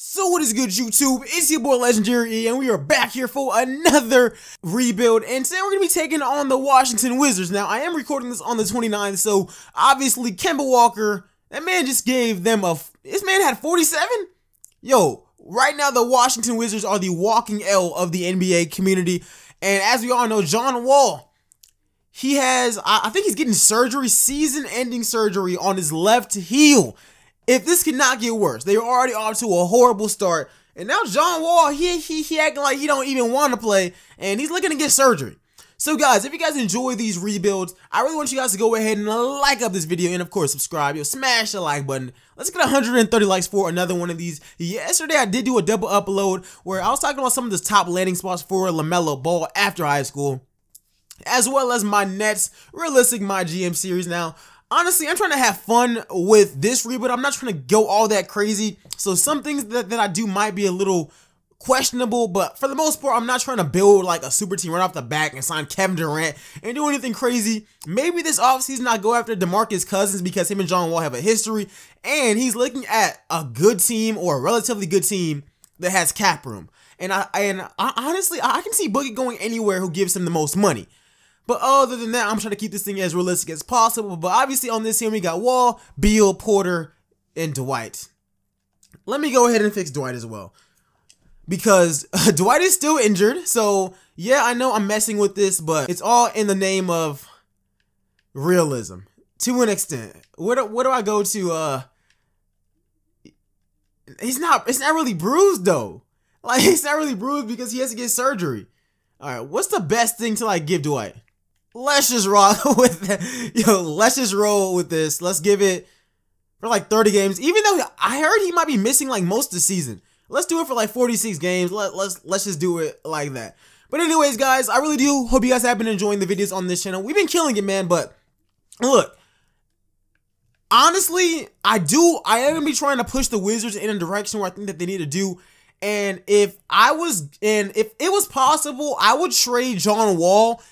So what is good, YouTube? It's your boy Legendary, and we are back here for another rebuild, and today we're going to be taking on the Washington Wizards. Now, I am recording this on the 29th, so obviously Kemba Walker, that man just gave them a... This man had 47? Yo, right now the Washington Wizards are the walking L of the NBA community, and as we all know, John Wall, he has... I think he's getting surgery, season-ending surgery on his left heel. If this could not get worse, they were already off to a horrible start, and now John Wall, he acting like he don't even want to play, and he's looking to get surgery. So guys, if you guys enjoy these rebuilds, I really want you guys to go ahead and like up this video, and of course subscribe. Yo, smash the like button. Let's get 130 likes for another one of these. Yesterday I did do a double upload where I was talking about some of the top landing spots for LaMelo Ball after high school, as well as my Nets realistic my GM series. Now, honestly, I'm trying to have fun with this rebuild. I'm not trying to go all that crazy. So some things that I do might be a little questionable, but for the most part, I'm not trying to build like a super team right off the back and sign Kevin Durant and do anything crazy. Maybe this offseason I go after DeMarcus Cousins because him and John Wall have a history, and he's looking at a good team or a relatively good team that has cap room. And I honestly, I can see Boogie going anywhere who gives him the most money. But other than that, I'm trying to keep this thing as realistic as possible. But obviously on this here, we got Wall, Beal, Porter, and Dwight. Let me go ahead and fix Dwight as well, because Dwight is still injured. So yeah, I know I'm messing with this, but it's all in the name of realism to an extent. Where do I go to? It's not really bruised though. Like, it's not really bruised because he has to get surgery. All right, what's the best thing to like give Dwight? Let's just rock with that. Yo, let's just roll with this. Let's give it for like 30 games. Even though I heard he might be missing like most of the season. Let's do it for like 46 games. Let's just do it like that. But anyways, guys, I really do hope you guys have been enjoying the videos on this channel. We've been killing it, man. But look, honestly, I am going to be trying to push the Wizards in a direction where I think that they need to do. And if it was possible, I would trade John Wall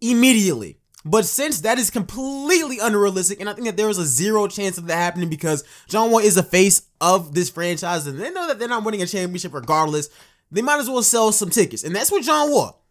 immediately. But since that is completely unrealistic, and I think that there is a 0 chance of that happening because John Wall is the face of this franchise, and they know that they're not winning a championship regardless, they might as well sell some tickets. And that's with John Wall.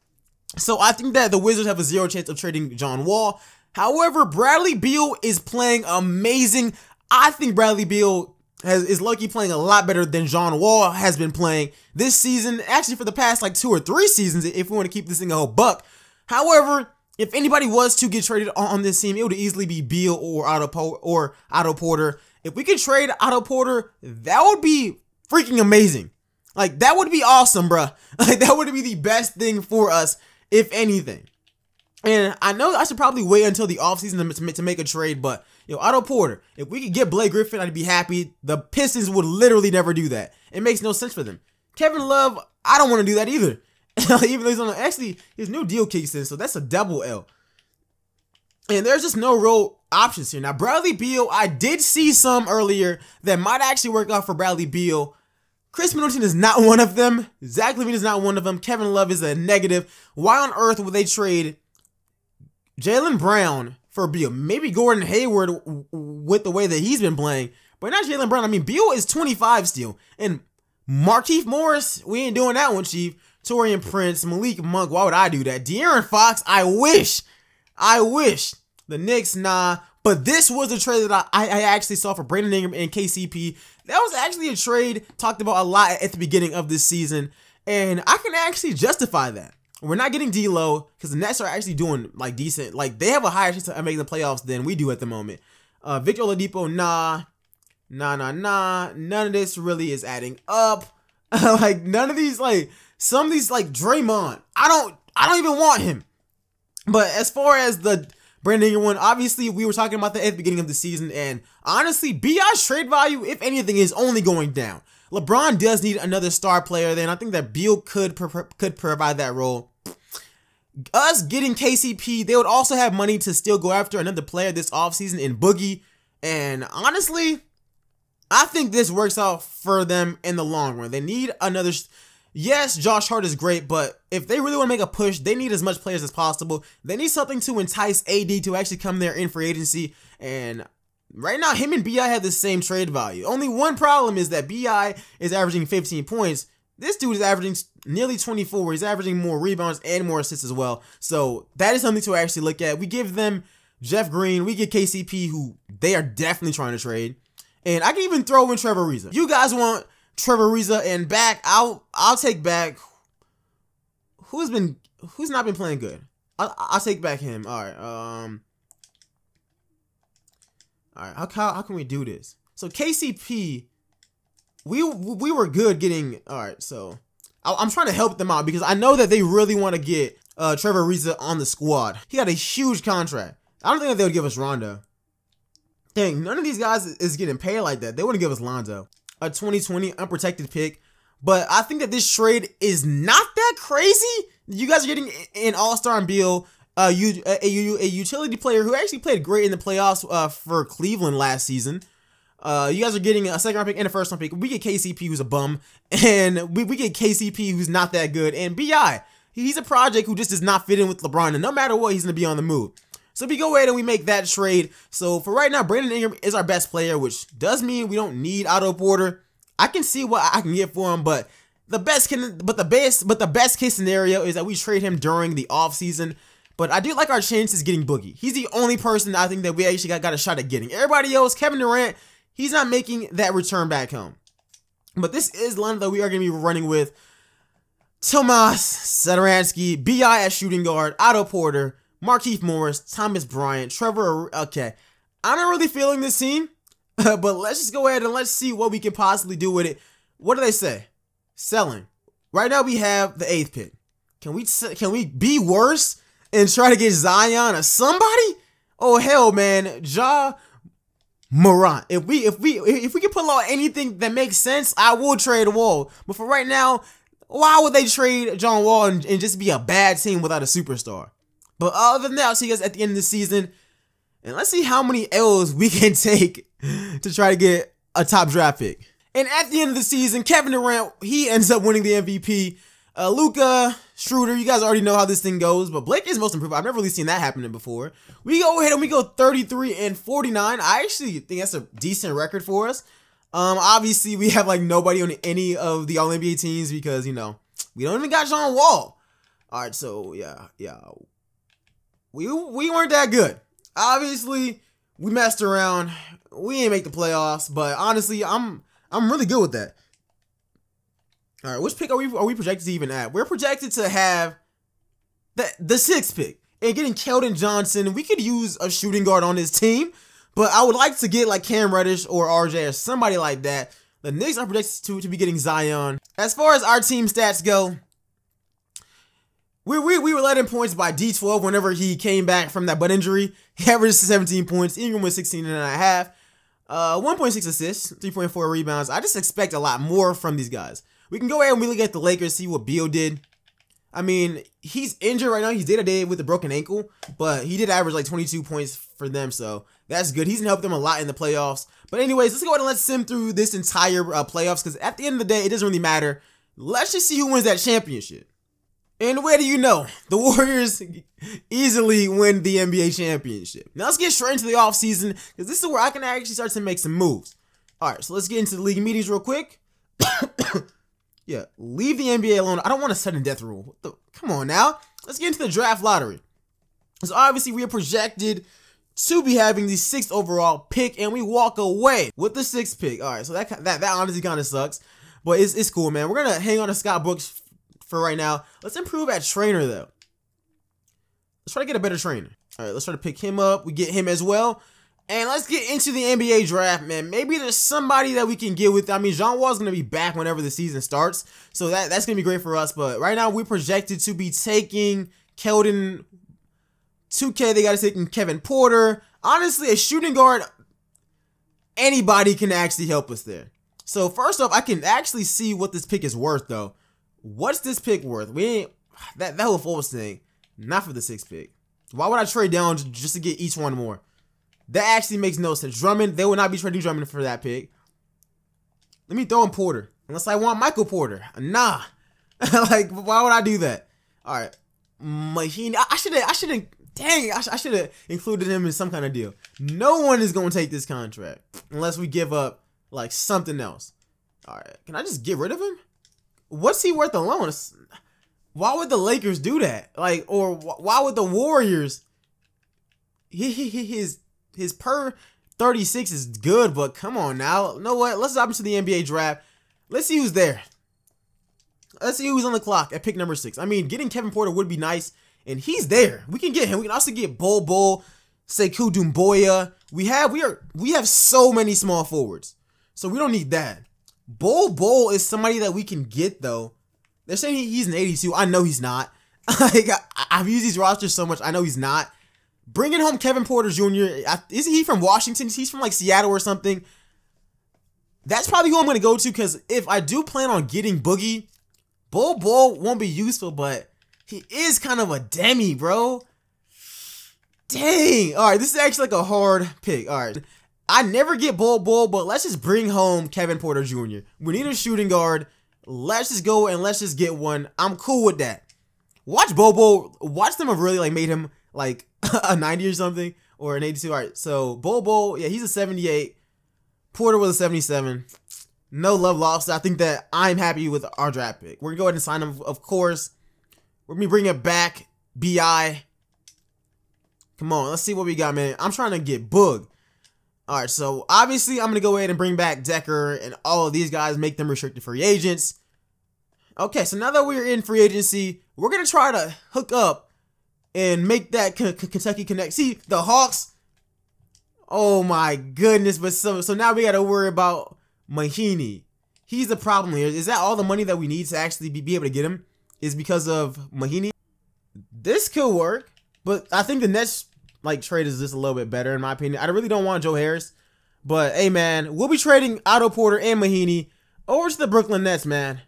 So I think that the Wizards have a 0 chance of trading John Wall. However, Bradley Beal is playing amazing. I think Bradley Beal is low-key playing a lot better than John Wall has been playing this season. Actually, for the past like 2 or 3 seasons, if we want to keep this thing a whole buck. However, if anybody was to get traded on this team, it would easily be Beal or Otto Porter. If we could trade Otto Porter, that would be freaking amazing. Like, that would be awesome, bruh. Like, that would be the best thing for us, if anything. And I know I should probably wait until the offseason to make a trade, but yo, Otto Porter, if we could get Blake Griffin, I'd be happy. The Pistons would literally never do that. It makes no sense for them. Kevin Love, I don't want to do that either. Even though he's on the, actually, his new deal kicks in, so that's a double L. And there's just no real options here. Now, Bradley Beal, I did see some earlier that might actually work out for Bradley Beal. Chris Middleton is not one of them. Zach LaVine is not one of them. Kevin Love is a negative. Why on earth would they trade Jaylen Brown for Beal? Maybe Gordon Hayward with the way that he's been playing, but not Jaylen Brown. I mean, Beal is 25 still, and Markeith Morris, we ain't doing that one, Chief. Taurean Prince, Malik Monk, why would I do that? De'Aaron Fox, I wish. The Knicks, nah. But this was a trade that I actually saw for Brandon Ingram and KCP. That was actually a trade talked about a lot at the beginning of this season, and I can actually justify that. We're not getting D'Lo because the Nets are actually doing like decent. Like, they have a higher chance of making the playoffs than we do at the moment. Victor Oladipo, nah. None of this really is adding up. Like, none of these, like some of these, like Draymond, I don't even want him. But as far as the Brandon Ingram one, obviously we were talking about that at the beginning of the season, and honestly, BI's trade value, if anything, is only going down. LeBron does need another star player there, and I think that Beal could provide that role. Us getting KCP, they would also have money to still go after another player this offseason in Boogie. And honestly, I think this works out for them in the long run. They need another... Yes, Josh Hart is great, but if they really want to make a push, they need as much players as possible. They need something to entice AD to actually come there in free agency. And Right now, him and B.I. have the same trade value. Only one problem is that B.I. is averaging 15 points. This dude is averaging nearly 24. He's averaging more rebounds and more assists as well. So that is something to actually look at. We give them Jeff Green. We get KCP, who they are definitely trying to trade. And I can even throw in Trevor Ariza. You guys want Trevor Ariza and back. I'll take back. Who's not been playing good? I'll take back him. All right. How can we do this? So KCP, we were good getting. All right, so I'm trying to help them out because I know that they really want to get Trevor Ariza on the squad. He got a huge contract. I don't think that they would give us Rondo. Dang, none of these guys is getting paid like that. They wouldn't give us Rondo, a 2020 unprotected pick. But I think that this trade is not that crazy. You guys are getting an all-star in Beal. A utility player who actually played great in the playoffs for Cleveland last season. You guys are getting a second-round pick and a first-round pick. We get KCP, who's a bum, and we get KCP, who's not that good, and B.I. He's a project who just does not fit in with LeBron, and no matter what, he's going to be on the move. So we go ahead and we make that trade. So for right now, Brandon Ingram is our best player, which does mean we don't need Otto Porter. I can see what I can get for him, but the best case scenario is that we trade him during the offseason. But I do like our chances getting Boogie. He's the only person I think that we actually got a shot at getting. Everybody else, Kevin Durant, he's not making that return back home. But this is lineup that we are going to be running with. Tomas Satoransky, B.I. as shooting guard, Otto Porter, Markeith Morris, Thomas Bryant, Trevor. Okay, I'm not really feeling this team, but let's just go ahead and let's see what we can possibly do with it. What do they say? Selling. Right now we have the 8th pick. Can we be worse and try to get Zion or somebody? Oh hell, man, Ja Morant. If we can pull out anything that makes sense, I will trade Wall. But for right now, why would they trade John Wall and just be a bad team without a superstar? But other than that, I'll see you guys at the end of the season, and let's see how many L's we can take to try to get a top draft pick. And at the end of the season, Kevin Durant, he ends up winning the MVP. Luka, Schroeder, you guys already know how this thing goes, but Blake is most improved. I've never really seen that happening before. We go ahead and we go 33-49. I actually think that's a decent record for us. Obviously, we have like nobody on any of the All-NBA teams because, you know, we don't even got John Wall. All right, so yeah. We weren't that good. Obviously, we messed around. We didn't make the playoffs, but honestly, I'm really good with that. All right, which pick are we projected to even have? We're projected to have the 6th pick. And getting Keldon Johnson, we could use a shooting guard on this team, but I would like to get like Cam Reddish or RJ or somebody like that. The Knicks are projected to be getting Zion. As far as our team stats go, we were led in points by D12 whenever he came back from that butt injury. He averaged 17 points. Ingram was 16.5. 1.6 assists, 3.4 rebounds. I just expect a lot more from these guys. We can go ahead and we look at the Lakers, see what Beal did. I mean, he's injured right now. He's day-to-day with a broken ankle, but he did average like 22 points for them, so that's good. He's helped them a lot in the playoffs. But anyways, let's go ahead and let's sim through this entire playoffs because at the end of the day, it doesn't really matter. Let's just see who wins that championship. And where do you know? The Warriors easily win the NBA championship. Now let's get straight into the offseason because this is where I can actually start to make some moves. All right, so let's get into the league meetings real quick. Yeah, leave the NBA alone. I don't want a sudden death rule. What the, come on now. Let's get into the draft lottery. So obviously we are projected to be having the 6th overall pick, and we walk away with the 6th pick. All right, so that honestly kind of sucks, but it's cool, man. We're gonna hang on to Scott Brooks for right now. Let's improve at trainer though. Let's try to get a better trainer. All right, let's try to pick him up. We get him as well. And let's get into the NBA draft, man. Maybe there's somebody that we can get with. I mean, John Wall's going to be back whenever the season starts. So that's going to be great for us. But right now, we're projected to be taking Keldon 2K. They got to take Kevin Porter. Honestly, a shooting guard, anybody can actually help us there. So first off, I can actually see what this pick is worth, though. What's this pick worth? We ain't that whole false thing. Not for the 6th pick. Why would I trade down just to get each one more? That actually makes no sense. Drummond, they will not be trading Drummond for that pick. Let me throw in Porter. Unless I want Michael Porter. Nah. Like, why would I do that? All right. Mahini. I shouldn't Dang, I should have included him in some kind of deal. No one is going to take this contract unless we give up, like, something else. All right, can I just get rid of him? What's he worth alone? Why would the Lakers do that? Like, or why would the Warriors? His per 36 is good, but come on now. You know what? Let's hop into the NBA draft. Let's see who's there. Let's see who's on the clock at pick number 6. I mean, getting Kevin Porter would be nice. And he's there. We can get him. We can also get Bol Bol, Sekou Doumbouya. We have so many small forwards, so we don't need that. Bol Bol is somebody that we can get though. They're saying he's an 82. I know he's not. Like, I've used these rosters so much. I know he's not. Bringing home Kevin Porter Jr. Isn't he from Washington? He's from like Seattle or something. That's probably who I'm gonna go to, because if I do plan on getting Boogie, Bol Bol won't be useful, but he is kind of a demi, bro. Dang. All right, this is actually like a hard pick. All right. I never get Bol Bol, but let's just bring home Kevin Porter Jr. We need a shooting guard. Let's just go and let's just get one. I'm cool with that. Watch Bol Bol. Watch them have really like made him like a 90 or something, or an 82. All right, so Bol Bol, yeah, he's a 78. Porter was a 77. No love lost. I think that I'm happy with our draft pick. We're going to go ahead and sign him, of course. Let me bring it back, B.I. Come on, let's see what we got, man. I'm trying to get Boog. All right, so obviously I'm going to go ahead and bring back Decker and all of these guys, make them restricted free agents. Okay, so now that we're in free agency, we're going to try to hook up and make that Kentucky Connect. See, the Hawks, oh my goodness. But so now we got to worry about Mahini. He's the problem here. Is that all the money that we need to actually be able to get him? Is because of Mahini. This could work, but I think the next like trade is just a little bit better in my opinion. I really don't want Joe Harris, but hey man, we'll be trading Otto Porter and Mahini over to the Brooklyn Nets, man.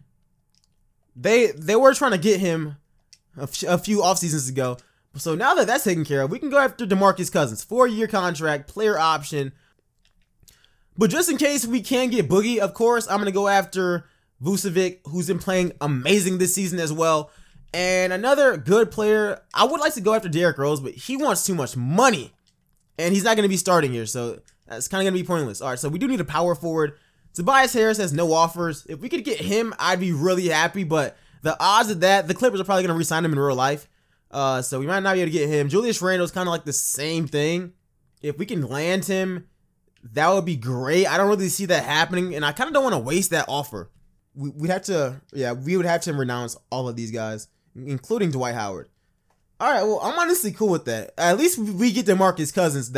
They were trying to get him a few off seasons ago, so now that that's taken care of, we can go after DeMarcus Cousins, 4-year contract, player option. But just in case we can get Boogie, of course, I'm gonna go after Vucevic, who's been playing amazing this season as well. And another good player, I would like to go after Derrick Rose, but he wants too much money and he's not going to be starting here, so that's kind of going to be pointless. All right, so we do need a power forward. Tobias Harris has no offers. If we could get him, I'd be really happy, but the odds of that, the Clippers are probably going to re-sign him in real life, so we might not be able to get him. Julius Randle's kind of like the same thing. If we can land him, that would be great. I don't really see that happening, and I kind of don't want to waste that offer. We'd have to, yeah, we would have to renounce all of these guys, including Dwight Howard. All right, well, I'm honestly cool with that. At least we get DeMarcus Cousins,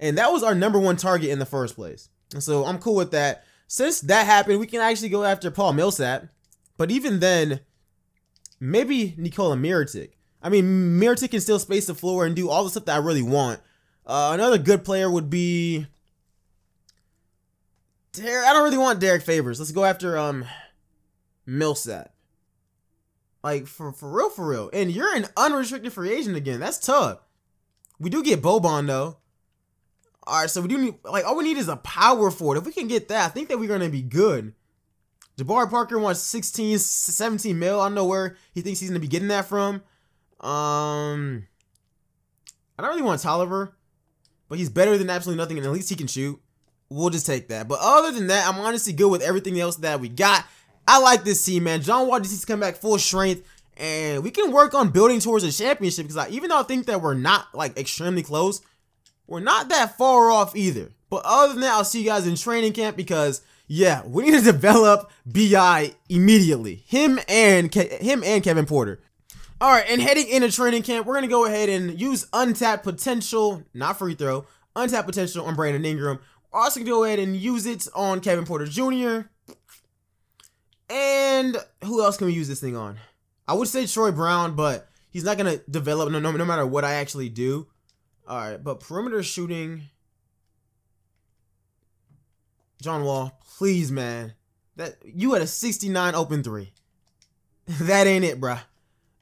and that was our #1 target in the first place. So I'm cool with that. Since that happened, we can actually go after Paul Millsap. But even then, maybe Nikola Mirotic. I mean, Mirotic can still space the floor and do all the stuff that I really want. Another good player would be... I don't really want Derek Favors. Let's go after... Millsap, like for real, and you're an unrestricted free agent again. That's tough. We do get Boban though. All right, so we do need, like, all we need is a power forward. If we can get that, I think that we're gonna be good. Jabari Parker wants 16, 17 mil. I don't know where he thinks he's gonna be getting that from. I don't really want Tolliver, but he's better than absolutely nothing, and at least he can shoot. We'll just take that. But other than that, I'm honestly good with everything else that we got. I like this team, man. John Wall just needs to come back full strength, and we can work on building towards a championship, because even though I think that we're not, like, extremely close, we're not that far off either. But other than that, I'll see you guys in training camp, because, yeah, we need to develop B.I. immediately. Him and Kevin Porter. All right, and heading into training camp, we're going to go ahead and use untapped potential, not free throw, untapped potential on Brandon Ingram. We're also going to go ahead and use it on Kevin Porter Jr., and who else can we use this thing on? I would say Troy Brown, but he's not going to develop no matter what I actually do. All right, but perimeter shooting. John Wall, please, man. That you had a 69 open three. That ain't it, bruh.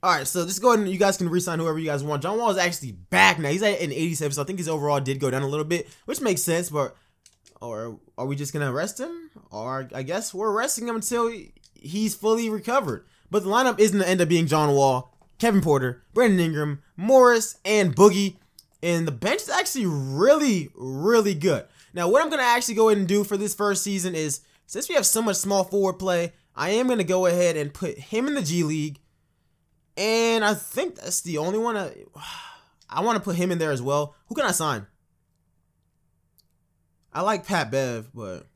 All right, so just go ahead and you guys can re-sign whoever you guys want. John Wall is actually back now. He's at an 87, so I think his overall did go down a little bit, which makes sense, but... Or are we just going to arrest him? Or I guess we're arresting him until he's fully recovered. But the lineup isn't going to end up being John Wall. Kevin Porter, Brandon Ingram, Morris, and Boogie. And the bench is actually really, really good. Now, what I'm going to actually go ahead and do for this first season is, since we have so much small forward play, I am going to go ahead and put him in the G League. And I think that's the only one I want to put him in there as well. Who can I sign? I like Pat Bev, but...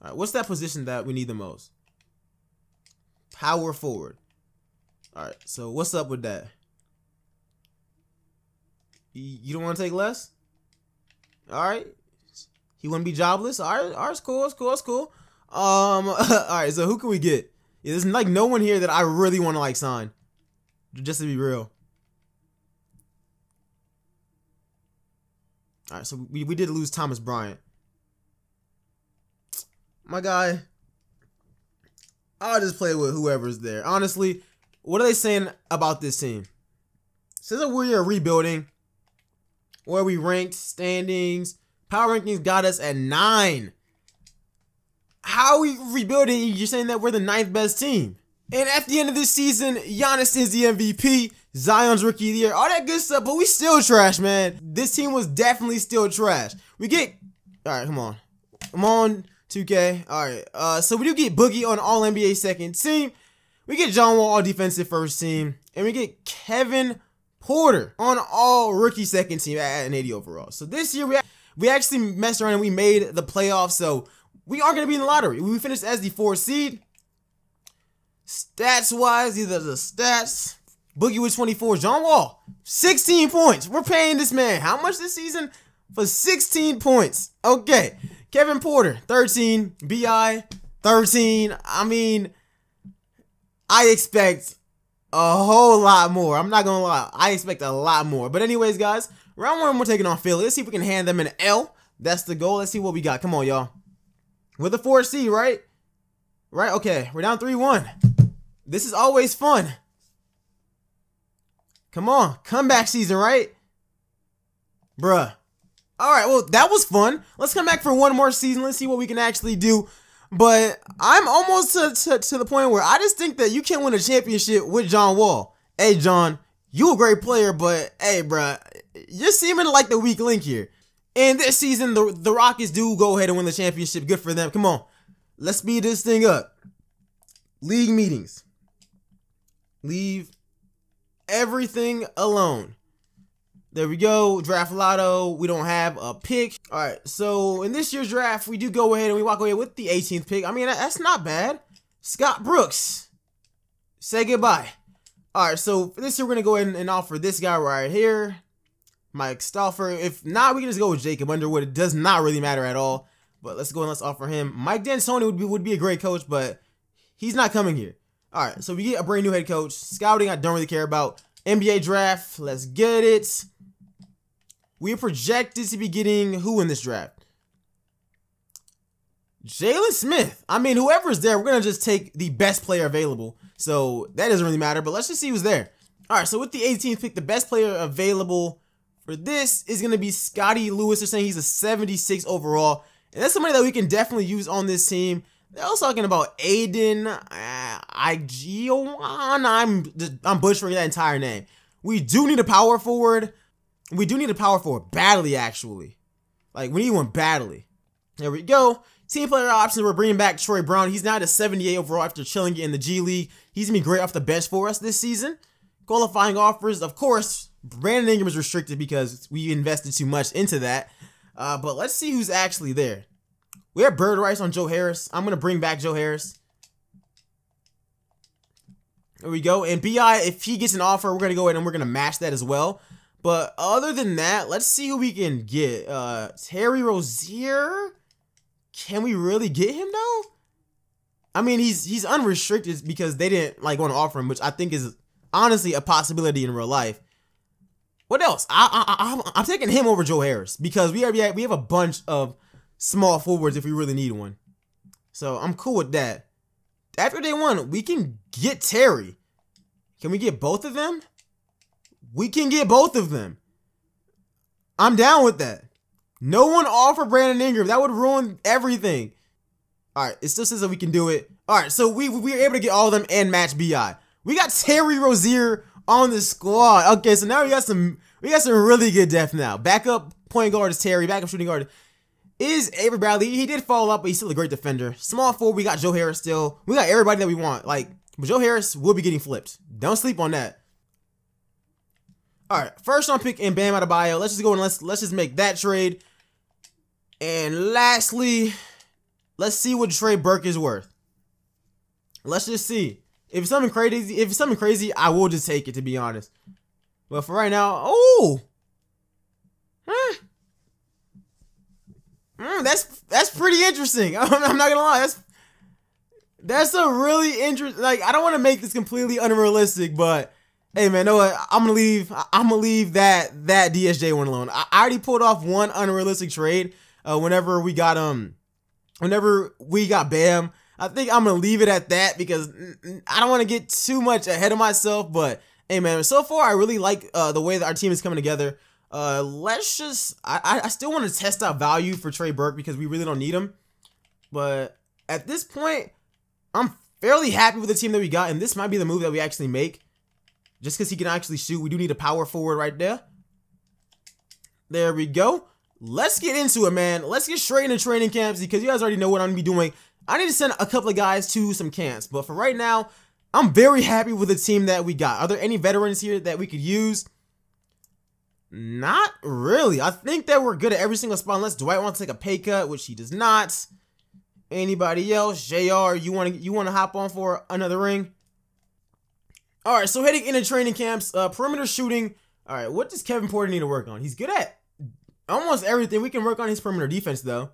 All right, what's that position that we need the most? Power forward. All right, so what's up with that? You don't want to take less? All right. He wouldn't be jobless. All right, it's cool, it's cool, it's cool. All right, so who can we get? Yeah, there's like no one here that I really want to like sign. Just to be real. All right, so we did lose Thomas Bryant. My guy, I'll just play with whoever's there. Honestly, what are they saying about this team? Since we are rebuilding, where we ranked, standings, power rankings got us at 9. How are we rebuilding? You're saying that we're the 9th best team. And at the end of this season, Giannis is the MVP, Zion's rookie of the year, all that good stuff, but we still trash, man. This team was definitely still trash. We get, all right, come on. Come on, 2K. All right, so we do get Boogie on All-NBA second team. We get John Wall All-Defensive first team. And we get Kevin Porter on All-Rookie second team at an 80 overall. So this year, we actually messed around and we made the playoffs, so we are going to be in the lottery. We finished as the 4th seed. Stats-wise, these are the stats. Boogie with 24. John Wall, 16 points. We're paying this man how much this season? For 16 points. Okay. Kevin Porter, 13. B.I., 13. I mean, I expect a whole lot more. I'm not going to lie. I expect a lot more. But anyways, guys, round 1, we're taking on Philly. Let's see if we can hand them an L. That's the goal. Let's see what we got. Come on, y'all. With a 4C, right? Right? Okay. We're down 3-1. This is always fun. Come on. Comeback season, right? Bruh. All right. Well, that was fun. Let's come back for one more season. Let's see what we can actually do. But I'm almost to the point where I just think that you can't win a championship with John Wall. Hey, John, you a great player, but hey, bruh, you're seeming like the weak link here. And this season, the Rockets do go ahead and win the championship. Good for them. Come on. Let's speed this thing up. League meetings. Leave everything alone. There we go. Draft Lotto. We don't have a pick. All right. So in this year's draft, we do go ahead and we walk away with the 18th pick. I mean, that's not bad. Scott Brooks. Say goodbye. All right. So for this year, we're going to go ahead and offer this guy right here. Mike Stauffer. If not, we can just go with Jacob Underwood. It does not really matter at all. But let's go and let's offer him. Mike D'Antoni would be a great coach, but he's not coming here. All right, so we get a brand new head coach. Scouting, I don't really care about. NBA draft, let's get it. We are projected to be getting who in this draft? Jalen Smith. I mean, whoever's there, we're going to just take the best player available. So that doesn't really matter, but let's just see who's there. All right, so with the 18th pick, the best player available for this is going to be Scotty Lewis. They're saying he's a 76 overall. And that's somebody that we can definitely use on this team. They're also talking about Aiden Igio. I'm butchering that entire name. We do need a power forward. We do need a power forward badly, actually. Like, we need one badly. There we go. Team player options. We're bringing back Troy Brown. He's now at a 78 overall after chilling in the G League. He's going to be great off the bench for us this season. Qualifying offers, of course, Brandon Ingram is restricted because we invested too much into that. But let's see who's actually there. We have Bird Rice on Joe Harris. I'm going to bring back Joe Harris. There we go. And B.I., if he gets an offer, we're going to go ahead and we're going to match that as well. But other than that, let's see who we can get. Terry Rozier? Can we really get him, though? I mean, he's unrestricted because they didn't like want to offer him, which I think is honestly a possibility in real life. What else? I'm taking him over Joe Harris because we have a bunch of small forwards if we really need one. So I'm cool with that. After day one, we can get Terry. Can we get both of them? We can get both of them. I'm down with that. No one offer Brandon Ingram. That would ruin everything. All right, it still says that we can do it. All right, so we were able to get all of them and match BI. We got Terry Rozier on the squad. Okay, so now we got some really good depth now. Backup point guard is Terry. Backup shooting guard is Avery Bradley. He did fall up, but he's still a great defender. Small forward, we got Joe Harris still. We got everybody that we want. Like, but Joe Harris will be getting flipped. Don't sleep on that. All right, first round pick in Bam Adebayo. Let's just go and let's just make that trade. And lastly, let's see what Trey Burke is worth. Let's just see. If it's something crazy, I will just take it, to be honest. But for right now, oh, that's pretty interesting. I'm not gonna lie, that's a really interesting. Like, I don't want to make this completely unrealistic, but hey, man, you know what? I'm gonna leave that DSJ one alone. I already pulled off one unrealistic trade. Whenever we got Bam. I think I'm going to leave it at that because I don't want to get too much ahead of myself. But, hey, man, so far I really like the way that our team is coming together. Let's just – I still want to test out value for Trey Burke because we really don't need him. But at this point, I'm fairly happy with the team that we got, and this might be the move that we actually make just because he can actually shoot. We do need a power forward right there. There we go. Let's get into it, man. Let's get straight into training camps because you guys already know what I'm going to be doing. I need to send a couple of guys to some camps, but for right now, I'm very happy with the team that we got. Are there any veterans here that we could use? Not really. I think that we're good at every single spot, unless Dwight wants to take a pay cut, which he does not. Anybody else? JR, you want to hop on for another ring? All right, so heading into training camps, perimeter shooting. All right, what does Kevin Porter need to work on? He's good at almost everything. We can work on his perimeter defense, though,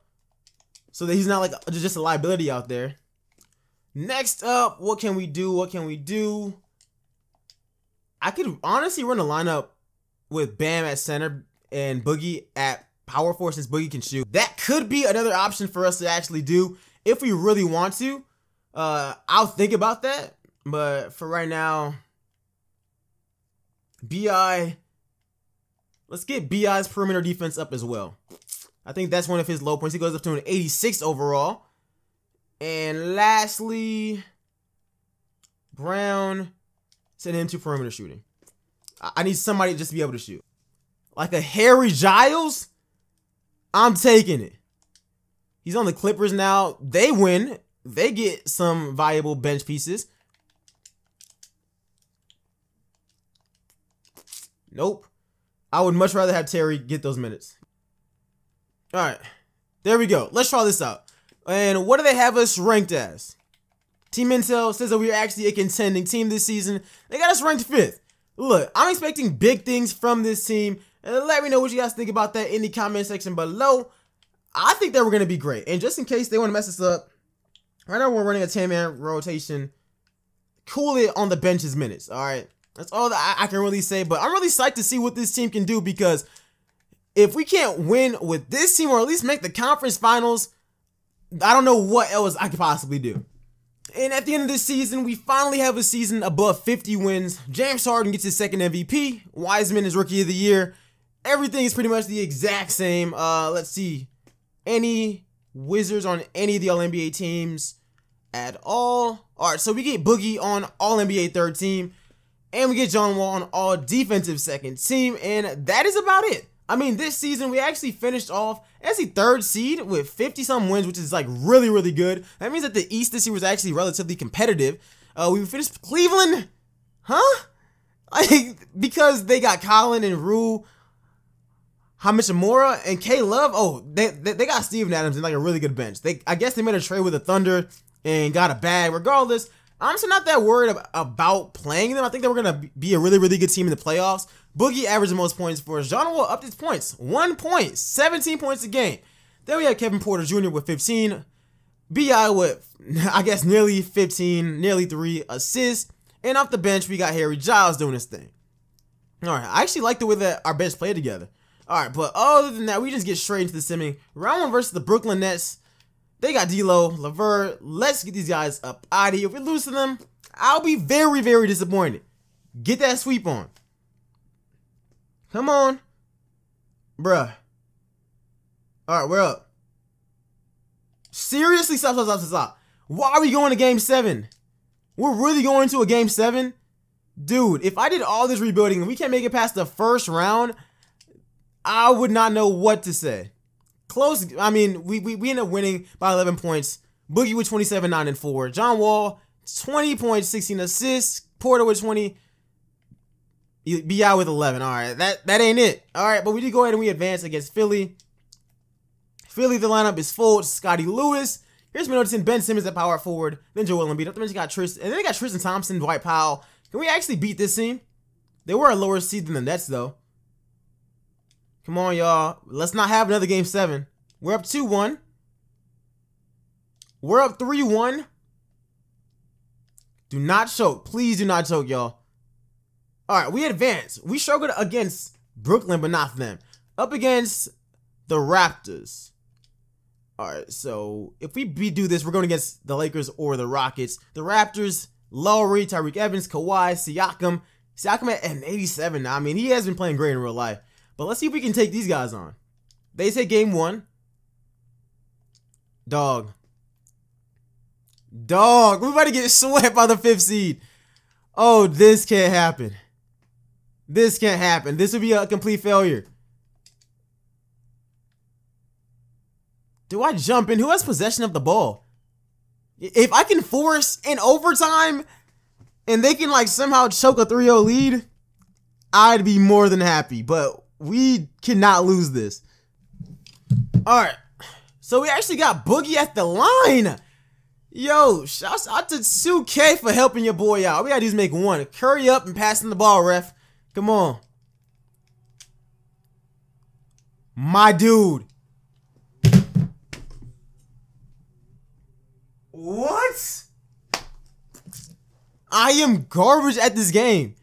so that he's not like just a liability out there. Next up, what can we do? What can we do? I could honestly run a lineup with Bam at center and Boogie at power forward since Boogie can shoot. That could be another option for us to actually do if we really want to. I'll think about that. But for right now, B.I. Let's get B.I.'s perimeter defense up as well. I think that's one of his low points. He goes up to an 86 overall. And lastly, Brown, send him to perimeter shooting. I need somebody just to be able to shoot. Like a Harry Giles? I'm taking it. He's on the Clippers now. They win. They get some valuable bench pieces. Nope. I would much rather have Terry get those minutes. All right, there we go. Let's try this out. And what do they have us ranked as? Team Intel says that we are actually a contending team this season. They got us ranked 5th. Look, I'm expecting big things from this team. And let me know what you guys think about that in the comment section below. I think that we're going to be great. And just in case they want to mess us up, right now we're running a 10-man rotation. Cool it on the bench's minutes, all right? That's all that I can really say. But I'm really psyched to see what this team can do because if we can't win with this team or at least make the conference finals, I don't know what else I could possibly do. And at the end of this season, we finally have a season above 50 wins. James Harden gets his 2nd MVP. Wiseman is Rookie of the Year. Everything is pretty much the exact same. Let's see. Any Wizards on any of the All-NBA teams at all? All right, so we get Boogie on All-NBA 3rd team. And we get John Wall on All-Defensive 2nd team. And that is about it. I mean, this season, we actually finished off as the 3rd seed with 50-some wins, which is, like, really, really good. That means that the East this year was actually relatively competitive. We finished Cleveland, huh? Like, because they got Colin and Rue, Hachimura, and K-Love. Oh, they got Steven Adams and, like, a really good bench. I guess they made a trade with the Thunder and got a bag. Regardless, I'm just not that worried about playing them. I think that we're going to be a really, really good team in the playoffs. Boogie averaged the most points for us. John Wall upped his points. 1 point. 17 points a game. Then we have Kevin Porter Jr. with 15. B.I. with, I guess, nearly 15, nearly 3 assists. And off the bench, we got Harry Giles doing his thing. All right. I actually like the way that our bench played together. All right. But other than that, we just get straight into the simming. Round 1 versus the Brooklyn Nets. They got D'Lo, LeVert. Let's get these guys up out of here. If we lose to them, I'll be very, very disappointed. Get that sweep on. Come on. Bruh. All right, we're up. Seriously, stop. Why are we going to game 7? We're really going to a game 7? Dude, if I did all this rebuilding and we can't make it past the first round, I would not know what to say. Close, I mean, we end up winning by 11 points. Boogie with 27, 9, and 4. John Wall, 20 points, 16 assists. Porter with 20. BI with 11. All right, that ain't it. All right, but we did go ahead and we advance against Philly. Philly, the lineup is full. Scotty Lewis. Here's Middleton, Ben Simmons at power forward. Then Joel Embiid. Up there, they got Tristan Thompson, Dwight Powell. Can we actually beat this team? They were a lower seed than the Nets, though. Come on, y'all. Let's not have another Game 7. We're up 2-1. We're up 3-1. Do not choke. Please do not choke, y'all. All right, we advance. We struggled against Brooklyn, but not them. Up against the Raptors. All right, so if we do this, we're going against the Lakers or the Rockets. The Raptors, Lowry, Tyreek Evans, Kawhi, Siakam. Siakam at an 87. I mean, he has been playing great in real life. But let's see if we can take these guys on. They say Game 1. Dog. Dog, we're about to get swept by the 5th seed. Oh, this can't happen. This can't happen. This would be a complete failure. Do I jump in? Who has possession of the ball? If I can force an overtime and they can like somehow choke a 3-0 lead, I'd be more than happy. But we cannot lose this. All right. So we actually got Boogie at the line. Yo, shouts out to 2K for helping your boy out. All we gotta do is make one. Curry up and passing the ball, ref. Come on. My dude. What? I am garbage at this game.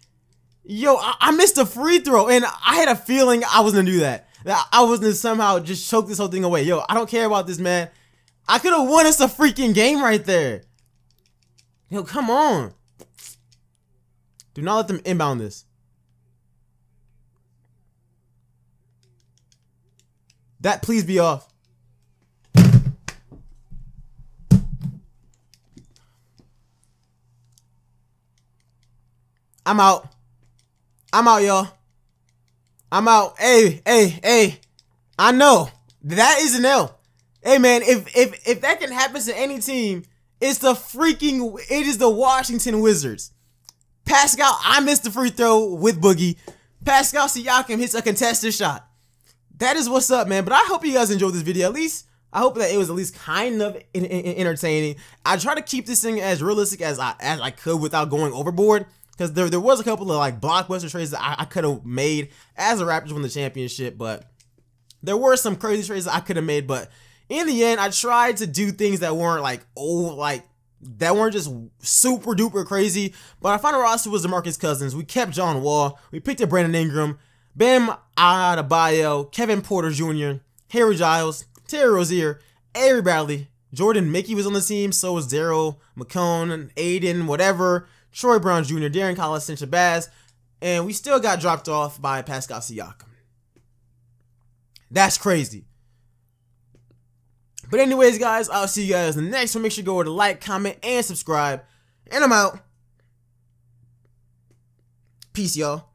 Yo, I missed a free throw, and I had a feeling I was gonna do that. That I was gonna somehow just choke this whole thing away. Yo, I don't care about this, man. I could have won us a freaking game right there. Yo, come on. Do not let them inbound this. That please be off. I'm out. I'm out, y'all. I'm out. Hey, hey, hey. I know. That is an L. Hey man, if that can happen to any team, it's the freaking, it is the Washington Wizards. Pascal, I missed the free throw with Boogie. Pascal Siakam hits a contested shot. That is what's up, man. But I hope you guys enjoyed this video. At least, I hope that it was at least kind of entertaining. I try to keep this thing as realistic as I could without going overboard. Because there was a couple of like blockbuster trades that I could have made as the Raptors won the championship. But there were some crazy trades that I could have made, but in the end, I tried to do things that weren't just super duper crazy. But our final roster was DeMarcus Cousins. We kept John Wall. We picked up Brandon Ingram, Bam Adebayo, Kevin Porter Jr., Harry Giles, Terry Rozier, Avery Bradley, Jordan Mickey was on the team. So was Daryl McCone, Aiden, whatever, Troy Brown Jr., Darren Collins, and Shabazz, and we still got dropped off by Pascal Siakam. That's crazy. But anyways, guys, I'll see you guys in the next one. Make sure you go over to like, comment, and subscribe. And I'm out. Peace, y'all.